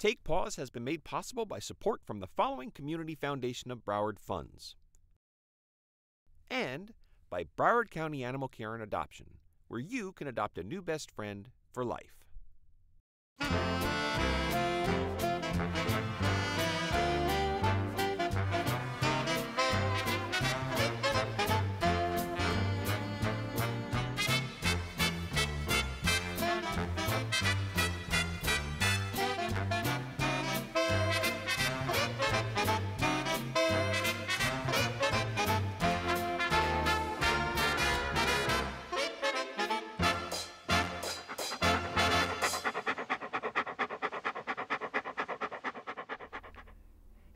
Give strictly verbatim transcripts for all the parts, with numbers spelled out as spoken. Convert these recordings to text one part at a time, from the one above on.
Take Paws has been made possible by support from the following Community Foundation of Broward Funds and by Broward County Animal Care and Adoption, where you can adopt a new best friend for life.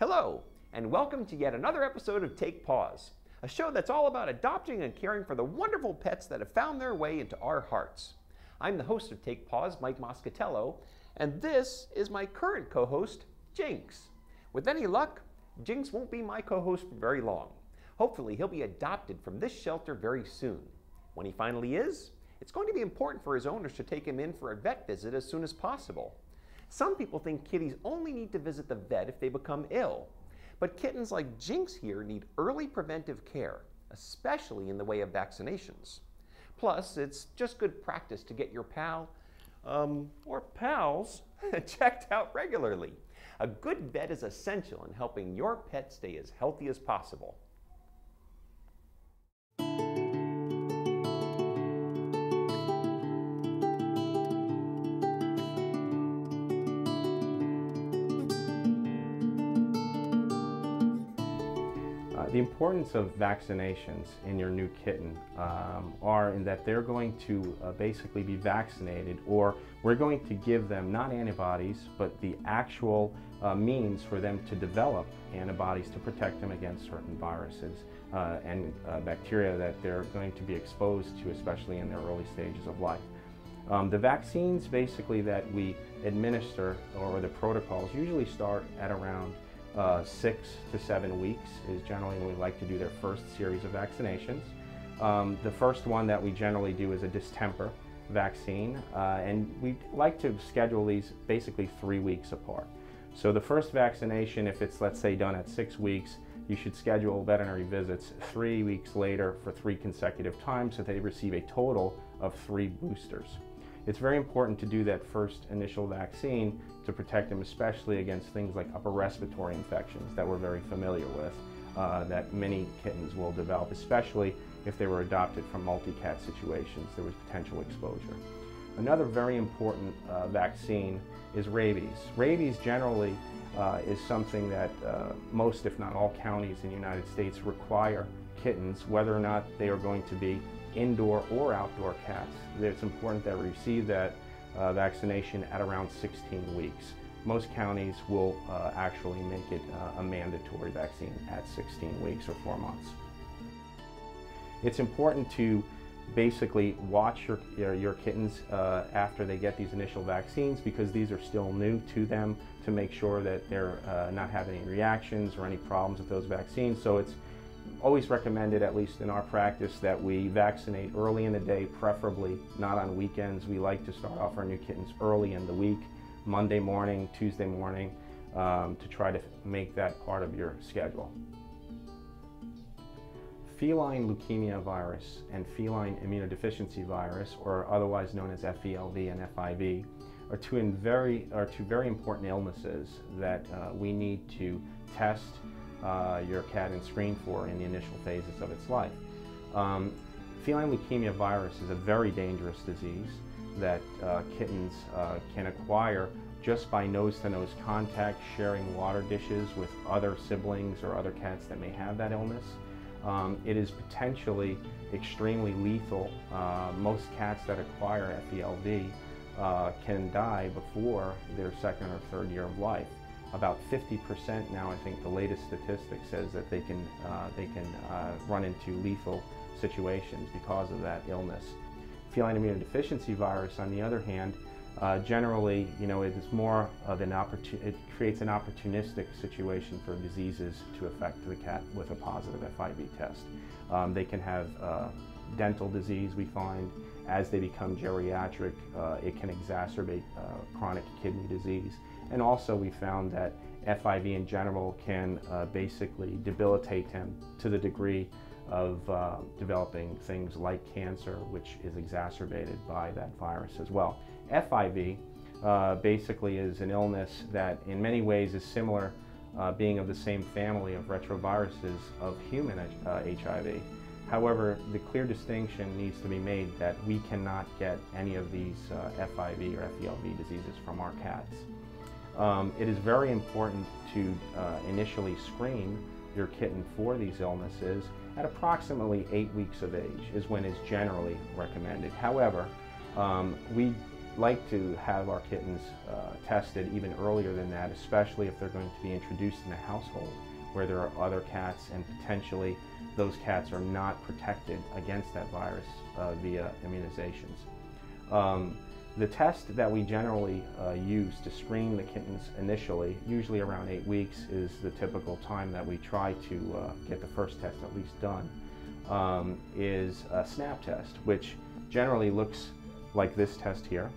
Hello, and welcome to yet another episode of Take Paws, a show that's all about adopting and caring for the wonderful pets that have found their way into our hearts. I'm the host of Take Paws, Mike Moscatello, and this is my current co-host, Jinx. With any luck, Jinx won't be my co-host for very long. Hopefully, he'll be adopted from this shelter very soon. When he finally is, it's going to be important for his owners to take him in for a vet visit as soon as possible. Some people think kitties only need to visit the vet if they become ill, but kittens like Jinx here need early preventive care, especially in the way of vaccinations. Plus, it's just good practice to get your pal, um, or pals, checked out regularly. A good vet is essential in helping your pet stay as healthy as possible. The importance of vaccinations in your new kitten um, are in that they're going to uh, basically be vaccinated, or we're going to give them not antibodies but the actual uh, means for them to develop antibodies to protect them against certain viruses uh, and uh, bacteria that they're going to be exposed to, especially in their early stages of life. Um, the vaccines basically that we administer, or the protocols, usually start at around Uh, six to seven weeks is generally when we like to do their first series of vaccinations. Um, the first one that we generally do is a distemper vaccine, uh, and we like to schedule these basically three weeks apart. So the first vaccination, if it's, let's say, done at six weeks, you should schedule veterinary visits three weeks later for three consecutive times so they receive a total of three boosters. It's very important to do that first initial vaccine to protect them, especially against things like upper respiratory infections that we're very familiar with, uh, that many kittens will develop, especially if they were adopted from multi-cat situations. There was potential exposure. Another very important uh, vaccine is rabies. Rabies generally uh, is something that uh, most, if not all, counties in the United States require kittens, whether or not they are going to be indoor or outdoor cats. It's important that we receive that uh, vaccination at around sixteen weeks. Most counties will uh, actually make it uh, a mandatory vaccine at sixteen weeks or four months. It's important to basically watch your, your, your kittens uh, after they get these initial vaccines, because these are still new to them, to make sure that they're uh, not having any reactions or any problems with those vaccines. So it's always recommended, at least in our practice, that we vaccinate early in the day, preferably not on weekends. We like to start off our new kittens early in the week, Monday morning, Tuesday morning, um, to try to make that part of your schedule. Feline leukemia virus and feline immunodeficiency virus, or otherwise known as F E L V and F I V, are two, very, are two very important illnesses that uh, we need to test Uh, your cat and screen for in the initial phases of its life. Um, feline leukemia virus is a very dangerous disease that uh, kittens uh, can acquire just by nose-to-nose contact, sharing water dishes with other siblings or other cats that may have that illness. Um, it is potentially extremely lethal. Uh, most cats that acquire F E L V uh, can die before their second or third year of life. About fifty percent now, I think the latest statistic says that they can, uh, they can uh, run into lethal situations because of that illness. Feline immunodeficiency virus, on the other hand, uh, generally, you know, it is more of an opportun- it creates an opportunistic situation for diseases to affect the cat with a positive F I V test. Um, they can have uh, dental disease, we find, as they become geriatric, uh, it can exacerbate uh, chronic kidney disease. And also we found that F I V in general can uh, basically debilitate them to the degree of uh, developing things like cancer, which is exacerbated by that virus as well. F I V uh, basically is an illness that in many ways is similar, uh, being of the same family of retroviruses of human uh, H I V. However, the clear distinction needs to be made that we cannot get any of these uh, F I V or F E L V diseases from our cats. Um, it is very important to uh, initially screen your kitten for these illnesses at approximately eight weeks of age is when is generally recommended. However, um, we like to have our kittens uh, tested even earlier than that, especially if they're going to be introduced in the household where there are other cats and potentially those cats are not protected against that virus uh, via immunizations. Um, The test that we generally uh, use to screen the kittens initially, usually around eight weeks, is the typical time that we try to uh, get the first test at least done, um, is a snap test, which generally looks like this test here.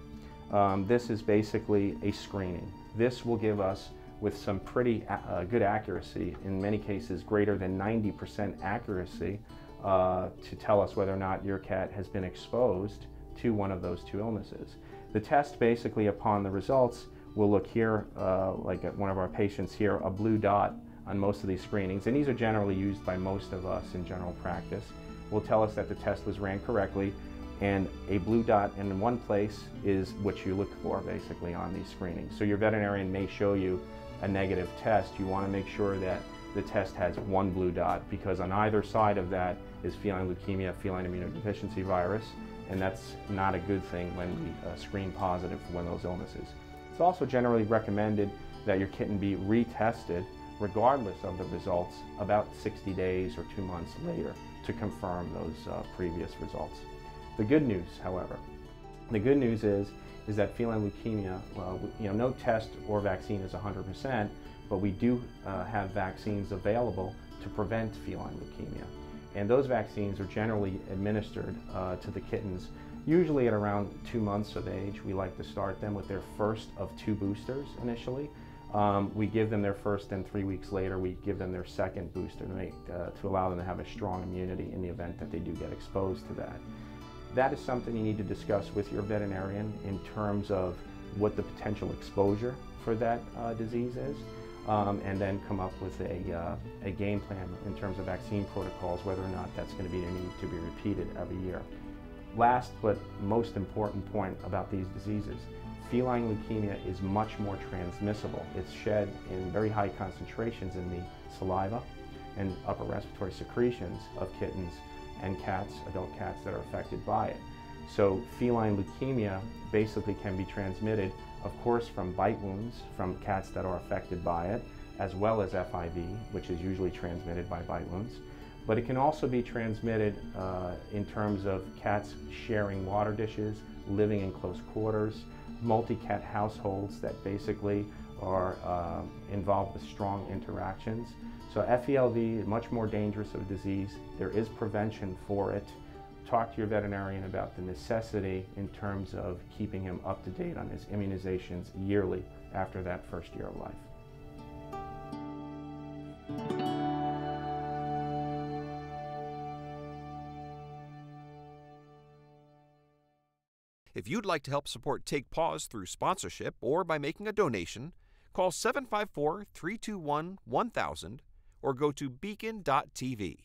Um, this is basically a screening. This will give us, with some pretty uh, good accuracy, in many cases greater than ninety percent accuracy, uh, to tell us whether or not your cat has been exposed to one of those two illnesses. The test basically, upon the results, we'll look here, uh, like at one of our patients here, a blue dot on most of these screenings, and these are generally used by most of us in general practice, will tell us that the test was ran correctly, and a blue dot in one place is what you look for basically on these screenings. So your veterinarian may show you a negative test. You want to make sure that the test has one blue dot, because on either side of that is feline leukemia, feline immunodeficiency virus, and that's not a good thing when we uh, screen positive for one of those illnesses. It's also generally recommended that your kitten be retested, regardless of the results, about sixty days or two months later to confirm those uh, previous results. The good news, however, the good news is, is that feline leukemia, well, you know, no test or vaccine is one hundred percent, but we do uh, have vaccines available to prevent feline leukemia. And those vaccines are generally administered uh, to the kittens, usually at around two months of age. We like to start them with their first of two boosters initially. Um, we give them their first, and three weeks later we give them their second booster to, make, uh, to allow them to have a strong immunity in the event that they do get exposed to that. That is something you need to discuss with your veterinarian in terms of what the potential exposure for that uh, disease is. Um, and then come up with a, uh, a game plan in terms of vaccine protocols, whether or not that's going to be a need to be repeated every year. Last but most important point about these diseases, feline leukemia is much more transmissible. It's shed in very high concentrations in the saliva and upper respiratory secretions of kittens and cats, adult cats that are affected by it. So feline leukemia basically can be transmitted, of course, from bite wounds from cats that are affected by it, as well as F I V, which is usually transmitted by bite wounds. But it can also be transmitted uh, in terms of cats sharing water dishes, living in close quarters, multi-cat households that basically are uh, involved with strong interactions. So F E L V is much more dangerous of a disease. There is prevention for it. Talk to your veterinarian about the necessity in terms of keeping him up to date on his immunizations yearly after that first year of life. If you'd like to help support Take Paws through sponsorship or by making a donation, call seven five four, three two one, one thousand or go to beacon dot t v.